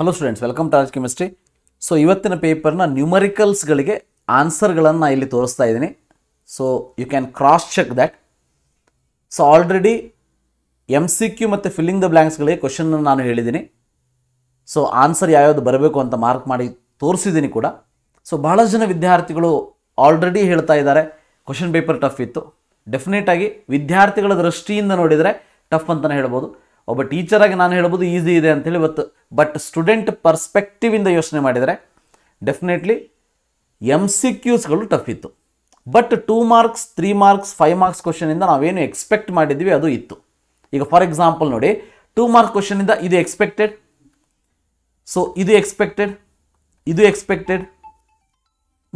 Hello students, welcome to RH Chemistry. So, ivattina paper na numericals galige answer galanna illi torustha idini. So, you can cross check that. So, already MCQ matte filling the blanks galige question na nanu helidini. So, answer yayavadu barabeku anta mark madi torusidini kuda. So, bahala jana vidyarthigalu already helta idare question paper tough ittu. Definite agi vidyarthigala drashtiyinda nodidare tough antane helabodu. ಒಬ್ಬ teacher ಆಗಿ ನಾನು ಹೇಳಬಹುದು easy ಇದೆ ಅಂತ ಹೇಳಿ but student perspective ಇಂದ ಯೋಚನೆ ಮಾಡಿದರೆ ಡೆಫಿನೆಟ್ಲಿ MCQs ಗಳು ಟಫ್ ಇತ್ತು. But 2 marks 3 marks 5 marks question ಇಂದ ನಾವೇನು ಎಕ್ಸ್ಪೆಕ್ಟ್ ಮಾಡಿದ್ವಿ ಅದು ಇತ್ತು. ಈಗ ಫಾರ್ ಎಕ್ಸಾಂಪಲ್ ನೋಡಿ, 2 ಮಾರ್ಕ್ ಕ್ವಶನ್ ಇಂದ ಇದು ಎಕ್ಸ್ಪೆಕ್ಟೆಡ್, ಸೊ ಇದು ಎಕ್ಸ್ಪೆಕ್ಟೆಡ್, ಇದು ಎಕ್ಸ್ಪೆಕ್ಟೆಡ್.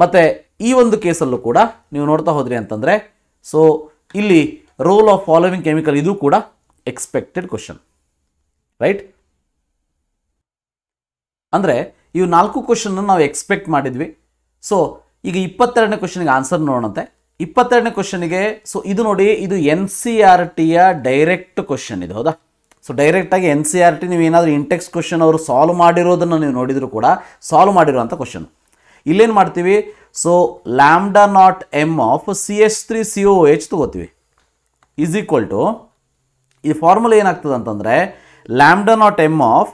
ಮತ್ತೆ ಈ ಒಂದು ಕೇಸಲ್ಲೂ ಕೂಡ ನೀವು ನೋಡ್ತಾ ಹೋದ್ರಿ ಅಂತಂದರೆ, ಸೊ ಇಲ್ಲಿ ರೋಲ್ ಆಫ್ ಫಾಲೋವಿಂಗ್ ಕೆಮಿಕಲ್ ಇದು ಕೂಡ ಎಕ್ಸ್ಪೆಕ್ಟೆಡ್ ಕ್ವಶನ್, ರೈಟ್? ಅಂದರೆ ಇವು 4 ಕ್ವಶನ್ ನಾವು ಎಕ್ಸ್ಪೆಕ್ಟ್ ಮಾಡಿದ್ವಿ. ಸೊ ಈಗ 22ನೇ ಕ್ವಶನ್ಗೆ ಆನ್ಸರ್ ನೋಡೋಣಂತೆ. 22ನೇ ಕ್ವಶನ್ಗೆ, ಸೊ ಇದು ನೋಡಿ, ಇದು NCERTಯ ಡೈರೆಕ್ಟ್ ಕ್ವಶನ್ ಇದು, ಹೌದಾ? ಸೊ ಡೈರೆಕ್ಟಾಗಿ NCERT ನೀವು ಏನಾದರೂ ಇಂಟೆಕ್ಸ್ ಕ್ವಶನ್ ಅವರು ಸಾಲ್ವ್ ಮಾಡಿರೋದನ್ನು ನೀವು ನೋಡಿದರೂ ಕೂಡ ಸಾಲ್ವ್ ಮಾಡಿರೋಂಥ ಕ್ವಶನ್. ಇಲ್ಲೇನು ಮಾಡ್ತೀವಿ, so lambda not M of CH3COH ತಗೋತೀವಿ, ಈಸ್ ಈಕ್ವಲ್ ಟು, ಈ ಫಾರ್ಮುಲಾ ಏನಾಗ್ತದೆ ಅಂತಂದರೆ lambda not M of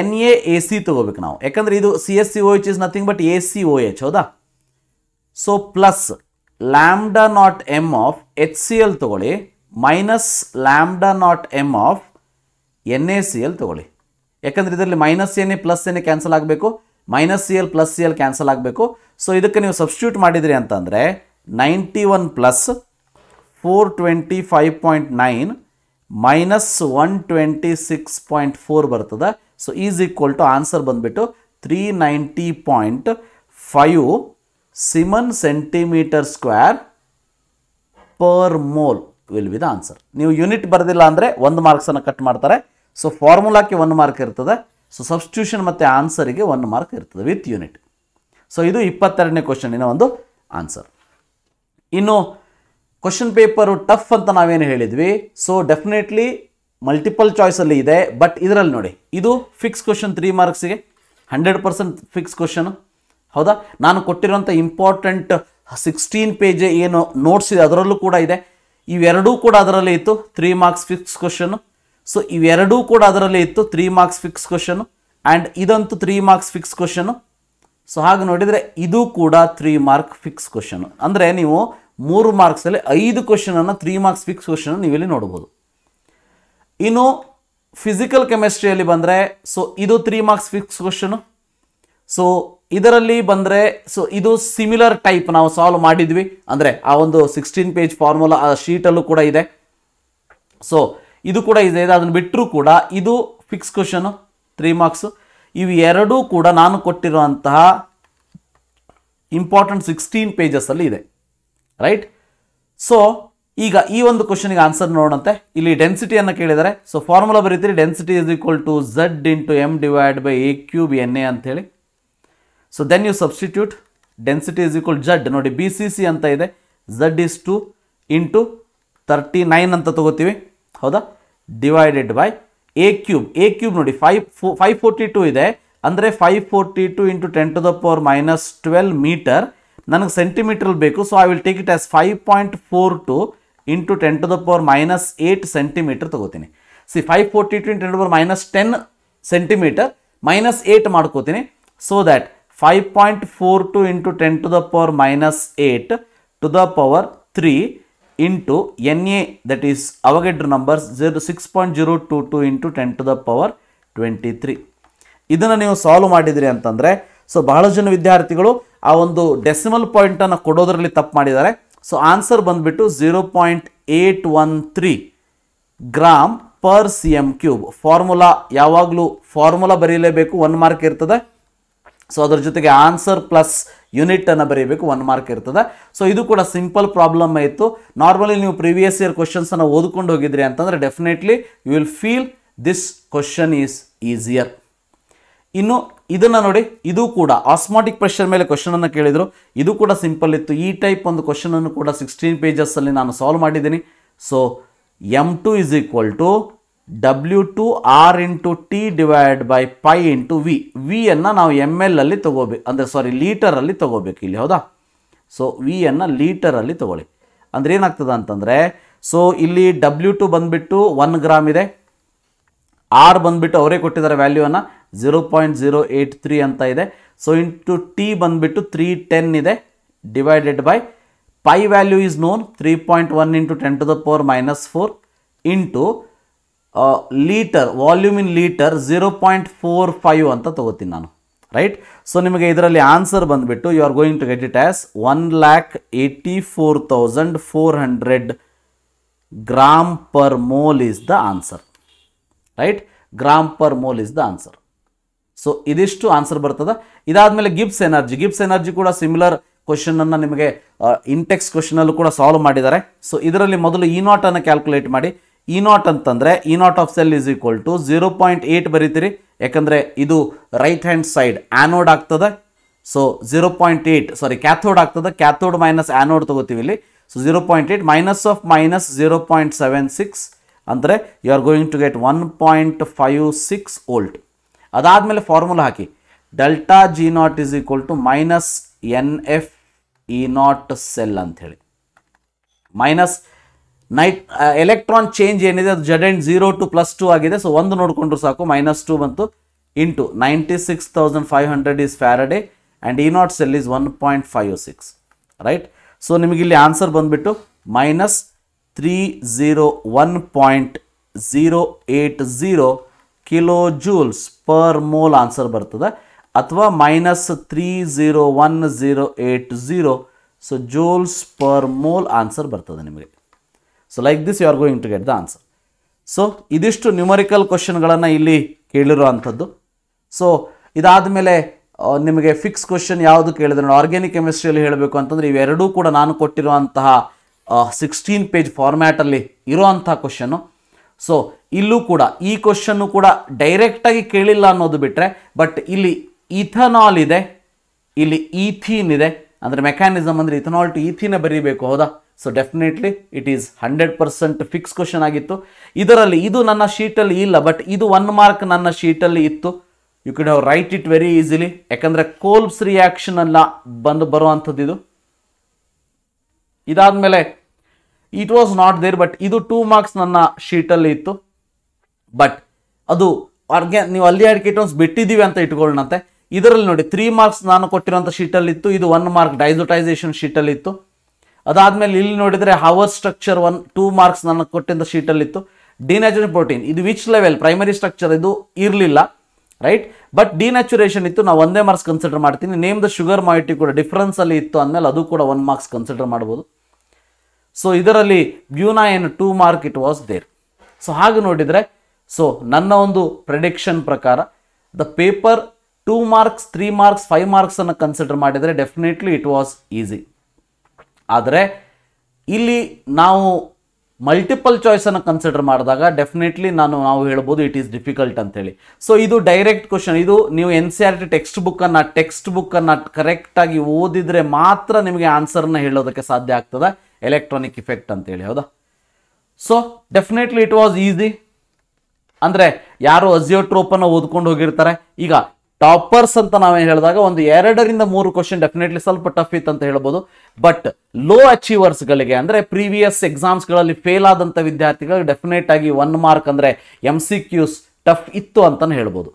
NaAc ತಗೋಬೇಕು ನಾವು, ಯಾಕಂದರೆ ಇದು CSCOH is nothing but ACOH, ಹೌದಾ? So plus lambda not M of HCl ತಗೊಳ್ಳಿ, minus lambda not M of NaCl ತಗೊಳ್ಳಿ, ಯಾಕಂದರೆ ಇದರಲ್ಲಿ minus Na plus Na cancel ಆಗಬೇಕು, minus Cl plus Cl cancel ಆಗಬೇಕು. ಸೊ ಇದಕ್ಕೆ ನೀವು ಸಬ್ಸ್ಟಿಟ್ಯೂಟ್ ಮಾಡಿದ್ರಿ ಅಂತಂದರೆ 91 ಪ್ಲಸ್ 425.9 ಮೈನಸ್ 126.4 ಬರ್ತದೆ. So is equal to answer ಬಂದುಬಿಟ್ಟು 390.5 siemens cm² per mole will be the answer. ನೀವು ಯೂನಿಟ್ ಬರೆದಿಲ್ಲ ಅಂದರೆ 1 ಮಾರ್ಕ್ಸನ್ನು ಕಟ್ ಮಾಡ್ತಾರೆ. ಸೊ ಫಾರ್ಮುಲಾಕ್ಕೆ 1 ಮಾರ್ಕ್ ಇರ್ತದೆ. ಸೊ ಸಬ್ಸ್ಟಿಟ್ಯೂಷನ್ ಮತ್ತು ಆನ್ಸರಿಗೆ 1 ಮಾರ್ಕ್ ಇರ್ತದೆ ವಿತ್ ಯೂನಿಟ್. ಸೊ ಇದು 22ನೇ ಕ್ವಶನಿನ ಒಂದು ಆನ್ಸರ್. ಇನ್ನು ಕ್ವಶನ್ ಪೇಪರು ಟಫ್ ಅಂತ ನಾವೇನು ಹೇಳಿದ್ವಿ, ಸೊ ಡೆಫಿನೆಟ್ಲಿ ಮಲ್ಟಿಪಲ್ ಚಾಯ್ಸಲ್ಲಿ ಇದೆ. ಬಟ್ ಇದರಲ್ಲಿ ನೋಡಿ, ಇದು ಫಿಕ್ಸ್ ಕ್ವಶನ್ 3 ಮಾರ್ಕ್ಸಿಗೆ 100% ಫಿಕ್ಸ್ ಕ್ವಶನು, ಹೌದಾ? ನಾನು ಕೊಟ್ಟಿರೋಂಥ ಇಂಪಾರ್ಟೆಂಟ್ 16 ಪೇಜ್ ಏನು ನೋಟ್ಸ್ ಇದೆ ಅದರಲ್ಲೂ ಕೂಡ ಇದೆ. ಇವೆರಡೂ ಕೂಡ ಅದರಲ್ಲೇ ಇತ್ತು, 3 ಮಾರ್ಕ್ಸ್ ಫಿಕ್ಸ್ ಕ್ವಶನು. ಸೊ ಇವೆರಡೂ ಕೂಡ ಅದರಲ್ಲೇ ಇತ್ತು, 3 ಮಾರ್ಕ್ಸ್ ಫಿಕ್ಸ್ ಕ್ವಶನು, ಆ್ಯಂಡ್ ಇದಂತೂ 3 ಮಾರ್ಕ್ಸ್ ಫಿಕ್ಸ್ ಕ್ವಶನು. ಸೊ ಹಾಗೆ ನೋಡಿದರೆ ಇದು ಕೂಡ 3 ಮಾರ್ಕ್ ಫಿಕ್ಸ್ ಕ್ವಶನು. ಅಂದರೆ ನೀವು 3 ಮಾರ್ಕ್ಸಲ್ಲಿ 5 ಕ್ವಶನನ್ನು 3 ಮಾರ್ಕ್ಸ್ ಫಿಕ್ಸ್ ಕ್ವಶನ್ ನೀವಿಲ್ಲಿ ನೋಡ್ಬೋದು. ಇನ್ನು ಫಿಸಿಕಲ್ ಕೆಮಿಸ್ಟ್ರಿಯಲ್ಲಿ ಬಂದರೆ, ಸೊ ಇದು 3 ಮಾರ್ಕ್ಸ್ ಫಿಕ್ಸ್ ಕ್ವಶನು. ಸೊ ಇದರಲ್ಲಿ ಬಂದರೆ, ಸೊ ಇದು ಸಿಮಿಲರ್ ಟೈಪ್ ನಾವು ಸಾಲ್ವ್ ಮಾಡಿದ್ವಿ, ಅಂದರೆ ಆ ಒಂದು 16 ಪೇಜ್ ಫಾರ್ಮುಲಾ ಆ ಶೀಟಲ್ಲೂ ಕೂಡ ಇದೆ. ಸೊ ಇದು ಕೂಡ ಇದೆ, ಅದನ್ನು ಬಿಟ್ಟರೂ ಕೂಡ ಇದು ಫಿಕ್ಸ್ ಕ್ವಶನು 3 ಮಾರ್ಕ್ಸು. ಇವೆರಡೂ ಕೂಡ ನಾನು ಕೊಟ್ಟಿರುವಂತಹ ಇಂಪಾರ್ಟೆಂಟ್ 16 ಪೇಜಸ್ಸಲ್ಲಿ ಇದೆ, ರೈಟ್? ಸೊ ಈಗ ಈ ಒಂದು ಕ್ವಶನಿಗೆ ಆನ್ಸರ್ ನೋಡೋಣಂತೆ. ಇಲ್ಲಿ ಡೆನ್ಸಿಟಿಯನ್ನು ಕೇಳಿದರೆ, ಸೊ ಫಾರ್ಮುಲಾ ಬರೀತೀರಿ, density is equal to Z × m / a³ Na ಅಂತೇಳಿ. So then you substitute, density is equal Z, ನೋಡಿ BCC ಅಂತ ಇದೆ, Z is 2 × 39 ಅಂತ ತಗೋತೀವಿ, ಹೌದಾ? ಡಿವೈಡೆಡ್ ಬೈ a³ ನೋಡಿ 542 ಇದೆ, ಅಂದರೆ 542 × 10⁻¹2 ಮೀಟರ್. ನನಗೆ ಸೆಂಟಿಮೀಟ್ರಲ್ಲಿ ಬೇಕು, so I will take it as 5.42 × 10⁻8 centimetre ತೊಗೋತೀನಿ. ಸಿ 542 × 10⁻10 ಸೆಂಟಿಮೀಟರ್ -8 ಮಾಡ್ಕೋತೀನಿ, so that 5.42 × 10⁻8³ Na, that is Avogadro numbers 6.022 × 10⁻23. ಇದನ್ನು ನೀವು ಸಾಲ್ವ್ ಮಾಡಿದಿರಿ ಅಂತಂದರೆ, ಸೊ ಬಹಳ ಜನ ವಿದ್ಯಾರ್ಥಿಗಳು ಆ ಒಂದು ಡೆಸಿಮಲ್ ಪಾಯಿಂಟನ್ನು ಕೊಡೋದರಲ್ಲಿ ತಪ್ಪು ಮಾಡಿದ್ದಾರೆ. ಸೊ ಆನ್ಸರ್ ಬಂದುಬಿಟ್ಟು 0.813 ಗ್ರಾಂ per cm³. ಫಾರ್ಮುಲಾ ಯಾವಾಗಲೂ ಫಾರ್ಮುಲಾ ಬರೀಲೇಬೇಕು, 1 ಮಾರ್ಕ್ ಇರ್ತದೆ. ಸೊ ಅದರ ಜೊತೆಗೆ ಆನ್ಸರ್ ಪ್ಲಸ್ ಯೂನಿಟನ್ನು ಬರೀಬೇಕು, 1 ಮಾರ್ಕ್ ಇರ್ತದೆ. ಸೊ ಇದು ಕೂಡ ಸಿಂಪಲ್ ಪ್ರಾಬ್ಲಮ್ ಇತ್ತು. ನಾರ್ಮಲಿ ನೀವು ಪ್ರೀವಿಯಸ್ ಇಯರ್ ಕ್ವಶನ್ಸನ್ನು ಓದ್ಕೊಂಡು ಹೋಗಿದ್ರಿ ಅಂತಂದರೆ definitely you will feel this question is easier. ಇನ್ನು ಇದನ್ನು ನೋಡಿ, ಇದು ಕೂಡ ಆಸ್ಮಾಟಿಕ್ ಪ್ರೆಷರ್ ಮೇಲೆ ಕ್ವಶನನ್ನು ಕೇಳಿದರು, ಇದು ಕೂಡ ಸಿಂಪಲ್ ಇತ್ತು. ಈ ಟೈಪ್ ಒಂದು ಕ್ವಶನನ್ನು ಕೂಡ 16 ಪೇಜಸ್ಸಲ್ಲಿ ನಾನು ಸಾಲ್ವ್ ಮಾಡಿದ್ದೀನಿ. So M2 is equal to W2R into T divided by pi into V. V ಅನ್ನು ನಾವು ml ಅಲ್ಲಿ ತಗೋಬೇಕು, ಅಂದರೆ ಸಾರಿ ಲೀಟರ್ ಅಲ್ಲಿ ತಗೋಬೇಕು ಇಲ್ಲಿ, ಹೌದಾ. ಸೊ V ಅನ್ನು ಲೀಟರ್ ಅಲ್ಲಿ ತಗೊಳ್ಳಿ, ಅಂದರೆ ಏನಾಗ್ತದೆ ಅಂತಂದರೆ, ಸೊ ಇಲ್ಲಿ W2 ಬಂದ್ಬಿಟ್ಟು 1 ಗ್ರಾಮ್ ಇದೆ, R ಬಂದ್ಬಿಟ್ಟು ಅವರೇ ಕೊಟ್ಟಿದ್ದಾರೆ ವ್ಯಾಲ್ಯೂವನ್ನು 0.083 ಅಂತ ಇದೆ. ಸೊ ಇಂಟು T ಬಂದ್ಬಿಟ್ಟು 310 ಇದೆ, divided by pi value is known 3.1 into 10⁻⁴ into litre, volume in litre 0.45 ಅಂತ ತಗೋತೀನಿ ನಾನು, ರೈಟ್. ಸೊ ನಿಮಗೆ ಇದರಲ್ಲಿ ಆನ್ಸರ್ ಬಂದುಬಿಟ್ಟು you are going to get it as 1,84,400 gram per mole is the answer, right. Gram per mole is the answer. So ಇದಿಷ್ಟು answer ಬರ್ತದೆ. ಇದಾದಮೇಲೆ Gibbs energy, Gibbs energy ಕೂಡ ಸಿಮಿಲರ್ ಕ್ವಶನನ್ನು ನಿಮಗೆ ಇಂಟೆಕ್ಸ್ ಕ್ವಶನಲ್ಲೂ ಕೂಡ ಸಾಲ್ವ್ ಮಾಡಿದ್ದಾರೆ. ಸೊ ಇದರಲ್ಲಿ ಮೊದಲು ಇ ನಾಟನ್ನು ಕ್ಯಾಲ್ಕುಲೇಟ್ ಮಾಡಿ. ಇ ನಾಟ್ ಅಂತಂದರೆ E not of cell is equal to 0.8 ಬರೀತೀರಿ, ಯಾಕಂದರೆ ಇದು ರೈಟ್ ಹ್ಯಾಂಡ್ ಸೈಡ್ ಆ್ಯನೋಡ್ ಆಗ್ತದೆ. ಸೊ 0.8 ಸಾರಿ ಕ್ಯಾಥೋಡ್ ಆಗ್ತದೆ, ಕ್ಯಾಥೋಡ್ ಮೈನಸ್ ಆ್ಯನೋಡ್ ತೊಗೋತೀವಿ ಇಲ್ಲಿ. ಸೊ 0.8 ಮೈನಸ್ ಆಫ್ ಮೈನಸ್ 0.76 ಅಂದರೆ you are going to get 1.56 volt. ಅದಾದಮೇಲೆ ಫಾರ್ಮುಲಾ ಹಾಕಿ, delta G not is equal to minus NF E not cell ಅಂಥೇಳಿ, minus ನೈಟ್ electron change ಏನಿದೆ ಅದು ಜಡ್ ಎಂಡ್ 0 to +2 ಆಗಿದೆ. ಸೊ ಒಂದು ನೋಡಿಕೊಂಡ್ರು ಸಾಕು, -2 ಬಂತು, into 96,500 is Faraday and E not cell is 1.56, right. So ನಿಮಗಿಲ್ಲಿ ಆನ್ಸರ್ ಬಂದುಬಿಟ್ಟು -301.080 kJ ಪರ್ ಮೋಲ್ ಆನ್ಸರ್ ಬರ್ತದೆ, ಅಥವಾ -301,080 so joules per mole answer ಬರ್ತದೆ ನಿಮಗೆ. So like this you are going to get the answer. So ಇದಿಷ್ಟು numerical ಕ್ವಶನ್ಗಳನ್ನು ಇಲ್ಲಿ ಕೇಳಿರೋ ಅಂಥದ್ದು. ಸೊ ಇದಾದಮೇಲೆ ನಿಮಗೆ ಫಿಕ್ಸ್ ಕ್ವಶನ್ ಯಾವುದು ಕೇಳಿದ್ರೆ, ಆರ್ಗ್ಯಾನಿಕ್ ಕೆಮಿಸ್ಟ್ರಿಯಲ್ಲಿ ಹೇಳಬೇಕು ಅಂತಂದರೆ ಇವೆರಡೂ ಕೂಡ ನಾನು ಕೊಟ್ಟಿರುವಂತಹ 16 ಪೇಜ್ ಫಾರ್ಮ್ಯಾಟಲ್ಲಿ ಇರುವಂತಹ ಕ್ವಶನ್ನು. ಸೊ ಇಲ್ಲೂ ಕೂಡ ಈ ಕ್ವಶನ್ನು ಕೂಡ ಡೈರೆಕ್ಟಾಗಿ ಕೇಳಿಲ್ಲ ಅನ್ನೋದು ಬಿಟ್ಟರೆ, ಬಟ್ ಇಲ್ಲಿ ಇಥನಾಲ್ ಇದೆ, ಇಲ್ಲಿ ಈಥೀನ್ ಇದೆ, ಅಂದರೆ ಮೆಕ್ಯಾನಿಸಮ್ ಅಂದರೆ ಇಥನಾಲ್ ಟು ಈಥೀನೇ ಬರೀಬೇಕು, ಹೌದಾ. So definitely it is 100% fix question ಆಗಿತ್ತು. ಇದರಲ್ಲಿ ಇದು ನನ್ನ ಶೀಟಲ್ಲಿ ಇಲ್ಲ, ಬಟ್ ಇದು 1 ಮಾರ್ಕ್ ನನ್ನ ಶೀಟಲ್ಲಿ ಇತ್ತು. You can have write it very easily, ಯಾಕಂದರೆ ಕೋಲ್ಬ್ಸ್ ರಿಯಾಕ್ಷನೆಲ್ಲ ಬರುವಂಥದ್ದು ಇದು. ಇದಾದಮೇಲೆ it was not there, but ಇದು 2 ಮಾರ್ಕ್ಸ್ ನನ್ನ ಶೀಟಲ್ಲಿ ಇತ್ತು, ಬಟ್ ಅದು ನೀವು ಅಲ್ಲಿ ಆರ್ಕಿಟೋನ್ಸ್ ಬಿಟ್ಟಿದ್ದೀವಿ ಅಂತ ಇಟ್ಕೊಳ್ಳೋಣಂತೆ. ಇದರಲ್ಲಿ ನೋಡಿ 3 ಮಾರ್ಕ್ಸ್ ನಾನು ಕೊಟ್ಟಿರೋಂಥ ಶೀಟಲ್ಲಿ ಇತ್ತು, ಇದು 1 ಮಾರ್ಕ್ ಡೈಸೋಟೈಸೇಷನ್ ಶೀಟಲ್ಲಿ ಇತ್ತು. ಅದಾದಮೇಲೆ ಇಲ್ಲಿ ನೋಡಿದರೆ ಹವರ್ ಸ್ಟ್ರಕ್ಚರ್ 2 ಮಾರ್ಕ್ಸ್ ನಾನು ಕೊಟ್ಟಿದ್ದ ಶೀಟಲ್ಲಿ ಇತ್ತು. ಡಿನ್ಯಾಚುರೇಟ್ ಪ್ರೋಟೀನ್ ಇದು ವಿಚ್ ಲೆವೆಲ್ ಪ್ರೈಮರಿ ಸ್ಟ್ರಕ್ಚರ್ ಇದು ಇರಲಿಲ್ಲ, ರೈಟ್, ಬಟ್ ಡಿನ್ಯಾಚುರೇಷನ್ ಇತ್ತು, ನಾವು 1 ಮಾರ್ಕ್ಸ್ ಕನ್ಸಿಡರ್ ಮಾಡ್ತೀನಿ. ನೇಮ್ ದ ಶುಗರ್ ಮೊಯಿಟಿ ಕೂಡ ಡಿಫ್ರೆನ್ಸಲ್ಲಿ ಇತ್ತು ಅಂದಮೇಲೆ ಅದು ಕೂಡ 1 ಮಾರ್ಕ್ಸ್ ಕನ್ಸಿಡರ್ ಮಾಡ್ಬೋದು. ಸೊ ಇದರಲ್ಲಿ ಬ್ಯೂನಾ ಏನು 2 mark it was there. So ಹಾಗೆ ನೋಡಿದರೆ, ಸೊ ನನ್ನ ಒಂದು ಪ್ರೆಡಿಕ್ಷನ್ ಪ್ರಕಾರ ದ ಪೇಪರ್ 2 ಮಾರ್ಕ್ಸ್ 3 ಮಾರ್ಕ್ಸ್ 5 ಮಾರ್ಕ್ಸನ್ನು ಕನ್ಸಿಡರ್ ಮಾಡಿದರೆ ಡೆಫಿನೆಟ್ಲಿ ಇಟ್ ವಾಸ್ ಈಸಿ. ಆದರೆ ಇಲ್ಲಿ ನಾವು ಮಲ್ಟಿಪಲ್ ಚಾಯ್ಸನ್ನು ಕನ್ಸಿಡರ್ ಮಾಡಿದಾಗ ಡೆಫಿನೆಟ್ಲಿ ನಾವು ಹೇಳ್ಬೋದು ಇಟ್ ಈಸ್ ಡಿಫಿಕಲ್ಟ್ ಅಂತೇಳಿ. ಸೊ ಇದು ಡೈರೆಕ್ಟ್ ಕ್ವಶನ್, ಇದು ನೀವು NCERT ಟೆಕ್ಸ್ಟ್ ಬುಕ್ಕನ್ನು ಕರೆಕ್ಟಾಗಿ ಓದಿದರೆ ಮಾತ್ರ ನಿಮಗೆ ಆನ್ಸರ್ನ ಹೇಳೋದಕ್ಕೆ ಸಾಧ್ಯ ಆಗ್ತದೆ, ಎಲೆಕ್ಟ್ರಾನಿಕ್ ಇಫೆಕ್ಟ್ ಅಂತೇಳಿ, ಹೌದಾ. So definitely it was easy. ಅಂದರೆ ಯಾರು ಅಜಿಯೋಟ್ರೋಪನ್ನು ಓದ್ಕೊಂಡು ಹೋಗಿರ್ತಾರೆ, ಈಗ ಟಾಪರ್ಸ್ ಅಂತ ನಾವೇನು ಹೇಳಿದಾಗ ಒಂದು 2 ರಿಂದ 3 ಕ್ವಶನ್ ಡೆಫಿನೆಟ್ಲಿ ಸ್ವಲ್ಪ ಟಫ್ ಇತ್ತು ಅಂತ ಹೇಳ್ಬೋದು. ಬಟ್ ಲೋ ಅಚೀವರ್ಸ್ಗಳಿಗೆ, ಅಂದರೆ ಪ್ರೀವಿಯಸ್ ಎಕ್ಸಾಮ್ಸ್ಗಳಲ್ಲಿ ಫೇಲ್ ಆದಂಥ ವಿದ್ಯಾರ್ಥಿಗಳಿಗೆ ಡೆಫಿನೆಟ್ ಆಗಿ 1 ಮಾರ್ಕ್ ಅಂದರೆ MCQs ಟಫ್ ಇತ್ತು ಅಂತಲೇ ಹೇಳ್ಬೋದು,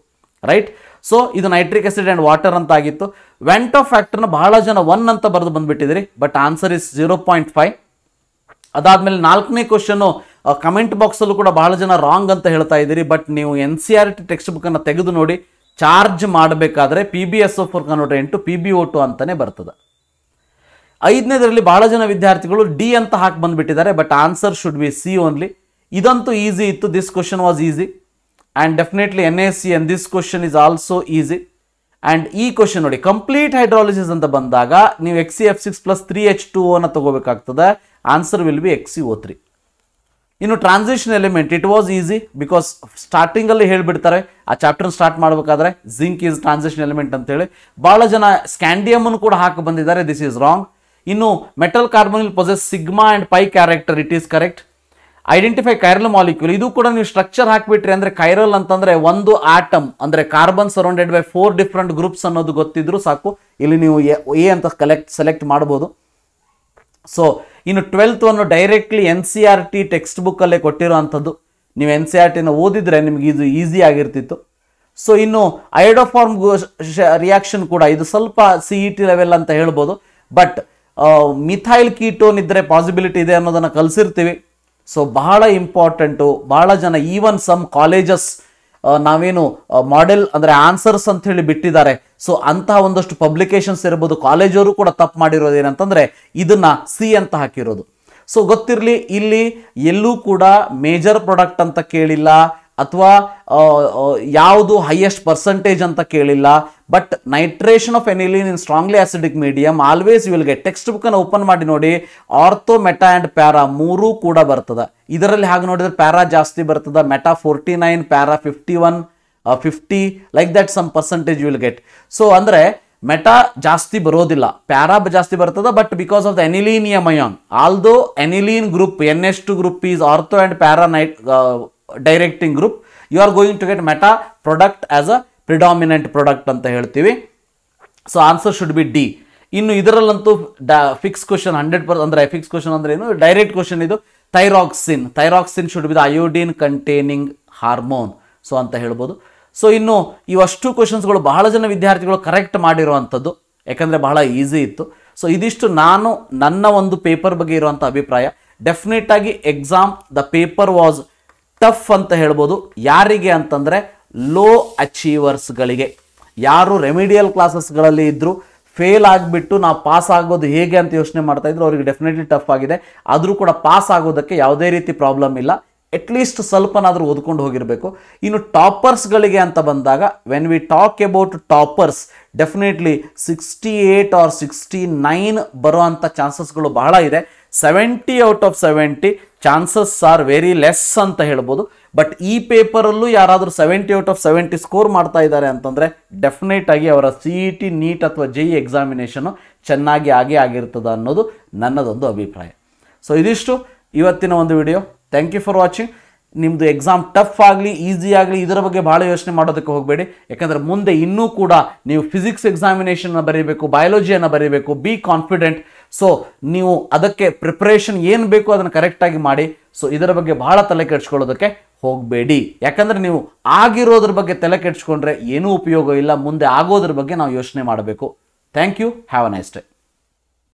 ರೈಟ್. ಸೊ ಇದು ನೈಟ್ರಿಕ್ ಆಸಿಡ್ ಆ್ಯಂಡ್ ವಾಟರ್ ಅಂತ ಆಗಿತ್ತು. ವೆಂಟ್ ಆಫ್ ಫ್ಯಾಕ್ಟರ್ನ ಬಹಳ ಜನ 1 ಅಂತ ಬರೆದು ಬಂದುಬಿಟ್ಟಿದ್ರಿ, ಬಟ್ ಆನ್ಸರ್ ಇಸ್ 0.5. ಅದಾದಮೇಲೆ 4ನೇ ಕ್ವಶನ್ನು ಕಮೆಂಟ್ ಬಾಕ್ಸಲ್ಲೂ ಕೂಡ ಬಹಳ ಜನ ರಾಂಗ್ ಅಂತ ಹೇಳ್ತಾ ಇದ್ದೀರಿ, ಬಟ್ ನೀವು NCERT ಟೆಕ್ಸ್ಟ್ ಬುಕ್ಕನ್ನು ತೆಗೆದು ನೋಡಿ, ಚಾರ್ಜ್ ಮಾಡಬೇಕಾದ್ರೆ PbSO4 ಕನ್ವರ್ಟರ್ ಇಂಟು PbO2 ಅಂತಲೇ ಬರ್ತದೆ. 5ನೇದರಲ್ಲಿ ಬಹಳ ಜನ ವಿದ್ಯಾರ್ಥಿಗಳು ಡಿ ಅಂತ ಹಾಕಿ ಬಂದುಬಿಟ್ಟಿದ್ದಾರೆ, but answer should be C only. ಇದಂತೂ ಈಸಿ ಇತ್ತು, this question was easy and definitely NaC and this question is also easy. And ಈ ಕ್ವಶನ್ ನೋಡಿ, ಕಂಪ್ಲೀಟ್ ಹೈಡ್ರಾಲಿಸಿಸ್ ಅಂತ ಬಂದಾಗ ನೀವು XCF6 ಪ್ಲಸ್ 3H2O ತಗೋಬೇಕಾಗ್ತದೆ, ಆನ್ಸರ್ ವಿಲ್ ಬಿ XCO3. ಇನ್ನು transition element it was easy, because ಸ್ಟಾರ್ಟಿಂಗಲ್ಲಿ ಹೇಳಿಬಿಡ್ತಾರೆ ಆ ಚಾಪ್ಟರ್ನ ಸ್ಟಾರ್ಟ್ ಮಾಡಬೇಕಾದ್ರೆ, ಜಿಂಕ್ ಈಸ್ ಟ್ರಾನ್ಸಿಷನ್ ಎಲಿಮೆಂಟ್ ಅಂತೇಳಿ. ಭಾಳ ಜನ ಸ್ಕ್ಯಾಂಡಿಯಮನ್ನು ಕೂಡ ಹಾಕಿ ಬಂದಿದ್ದಾರೆ, ದಿಸ್ ಈಸ್ ರಾಂಗ್. ಇನ್ನು metal carbon possess sigma and pi character, it is correct. identify chiral molecule. Idu kuda ನೀವು structure ಹಾಕಿಬಿಟ್ರೆ ಅಂದ್ರೆ chiral ಅಂತಂದ್ರೆ ಒಂದು atom ಅಂದ್ರೆ carbon surrounded by 4 different groups ಅನ್ನೋದು ಗೊತ್ತಿದ್ರು ಸಾಕು. ಇಲ್ಲಿ ನೀವು A ಅಂತ select ಮಾಡಬಹುದು. So ಇನ್ನು 12th ಅನ್ನು directly NCERT text book ಅಲ್ಲೇ ಕೊಟ್ಟಿರುವಂತದ್ದು. ನೀವು NCERT ಅನ್ನು ಓದಿದ್ರೆ ನಿಮಗೆ ಇದು easy ಆಗಿರ್ತಿತ್ತು. So ಇನ್ನು iodoform reaction ಕೂಡ ಇದು ಸ್ವಲ್ಪ CET level ಅಂತ ಹೇಳಬಹುದು. But methyl ketone ಇದ್ರೆ possibility ಇದೆ ಅನ್ನೋದನ್ನ ಕಲಿಸಿರ್ತೀವಿ. So, bahala important, bahala jana even some colleges navenu model andre answers anta heli bittidare. So, anta ondashtu publications irabodu college oru kuda tappu madirodu enu antandre idanna C anta hakirodu. So, gottirli illi ellu kuda major product anta kelilla athwa yavudu highest percentage anta kelilla. But nitration of aniline in strongly acidic medium, always you will get textbook and open ಮಾಡಿ ನೋಡಿ, ortho, meta and para ಮೂರು ಕೂಡ ಬರ್ತದ. ಇದರಲ್ಲಿ ಹಾಗೆ ನೋಡಿದ್ರೆ para ಜಾಸ್ತಿ ಬರ್ತದ, meta 49, para 51, 50, like that some percentage you will get. So ಅಂದ್ರೆ meta ಜಾಸ್ತಿ ಬರೋದಿಲ್ಲ, para ಜಾಸ್ತಿ ಬರ್ತದ. But because of the anilinium ion, although aniline group NH2 group is ortho and para directing group, you are going to get meta product as a predominant product anta heltivi. So answer should be D. Innu idarallantu fixed question 100% andre fixed question andre enu direct question idu thyroxine. Thyroxine should be the iodine containing hormone. So anta helbodu. So innu ivashtu questions galu bahala jana vidyarthigalu correct ಮಾಡಿರುವಂತದ್ದು ಯಾಕಂದ್ರೆ ಬಹಳ easy ಇತ್ತು. So ಇದಿಷ್ಟು ನಾನು ನನ್ನ ಒಂದು paper ಬಗ್ಗೆ ಇರುವಂತ ಅಭಿಪ್ರಾಯ. Definite ಆಗಿ exam the paper was tough anta helbodu. ಯಾರಿಗೆ ಅಂತಂದ್ರೆ ಲೋ ಅಚೀವರ್ಸ್ ಗಳಿಗೆ, ಯಾರು ರೆಮಿಡಿಯಲ್ ಕ್ಲಾಸಸ್ ಗಳಲ್ಲಿ ಇದ್ರು ಫೇಲ್ ಆಗಿಬಿಟ್ಟು ನಾವು ಪಾಸ್ ಆಗೋದು ಹೇಗೆ ಅಂತ ಯೋಚನೆ ಮಾಡ್ತಾ ಇದ್ರು ಅವರಿಗೆ ಡೆಫಿನೆಟ್ಲಿ ಟಫ್ ಆಗಿದೆ. ಆದರೂ ಕೂಡ ಪಾಸ್ ಆಗೋದಕ್ಕೆ ಯಾವುದೇ ರೀತಿ ಪ್ರಾಬ್ಲಮ್ ಇಲ್ಲ, ಅಟ್ಲೀಸ್ಟ್ ಸ್ವಲ್ಪನಾದರೂ ಓದ್ಕೊಂಡು ಹೋಗಿರಬೇಕು. ಇನ್ನು ಟಾಪರ್ಸ್ಗಳಿಗೆ ಅಂತ ಬಂದಾಗ, when we talk about toppers, definitely 68 or 69 ಬರುವಂಥ ಚಾನ್ಸಸ್ಗಳು ಬಹಳ ಇದೆ. 70 out of 70 chances are very less ಅಂತ ಹೇಳ್ಬೋದು. ಬಟ್ ಈ ಪೇಪರಲ್ಲೂ ಯಾರಾದರೂ 70 out of 70 ಸ್ಕೋರ್ ಮಾಡ್ತಾ ಇದ್ದಾರೆ ಅಂತಂದರೆ ಡೆಫಿನೆಟ್ ಆಗಿ ಅವರ ಸಿ ಇ ಟಿ, ನೀಟ್ ಅಥವಾ JEE ಎಕ್ಸಾಮಿನೇಷನು ಚೆನ್ನಾಗಿ ಆಗೇ ಆಗಿರ್ತದೆ ಅನ್ನೋದು ನನ್ನದೊಂದು ಅಭಿಪ್ರಾಯ. ಸೊ ಇದಿಷ್ಟು ಇವತ್ತಿನ ಒಂದು video. Thank you for watching. ನಿಮ್ಮದು ಎಕ್ಸಾಮ್ ಟಫ್ ಆಗಲಿ ಈಸಿ ಆಗಲಿ ಇದರ ಬಗ್ಗೆ ಭಾಳ ಯೋಚನೆ ಮಾಡೋದಕ್ಕೆ ಹೋಗಬೇಡಿ, ಯಾಕಂದರೆ ಮುಂದೆ ಇನ್ನೂ ಕೂಡ ನೀವು ಫಿಸಿಕ್ಸ್ ಎಕ್ಸಾಮಿನೇಷನ್ನ ಬರೀಬೇಕು, ಬಯಾಲಜಿಯನ್ನು ಬರೀಬೇಕು. Be confident. ಸೊ ನೀವು ಅದಕ್ಕೆ ಪ್ರಿಪ್ರೇಷನ್ ಏನು ಬೇಕು ಅದನ್ನು ಕರೆಕ್ಟಾಗಿ ಮಾಡಿ. ಸೊ ಇದರ ಬಗ್ಗೆ ಭಾಳ ತಲೆ ಕೆಡ್ಸ್ಕೊಳ್ಳೋದಕ್ಕೆ ಹೋಗಬೇಡಿ, ಯಾಕಂದರೆ ನೀವು ಆಗಿರೋದ್ರ ಬಗ್ಗೆ ತಲೆ ಕೆಡ್ಸ್ಕೊಂಡ್ರೆ ಏನೂ ಉಪಯೋಗ ಇಲ್ಲ. ಮುಂದೆ ಆಗೋದ್ರ ಬಗ್ಗೆ ನಾವು ಯೋಚನೆ ಮಾಡಬೇಕು. Thank you. Have a nice day.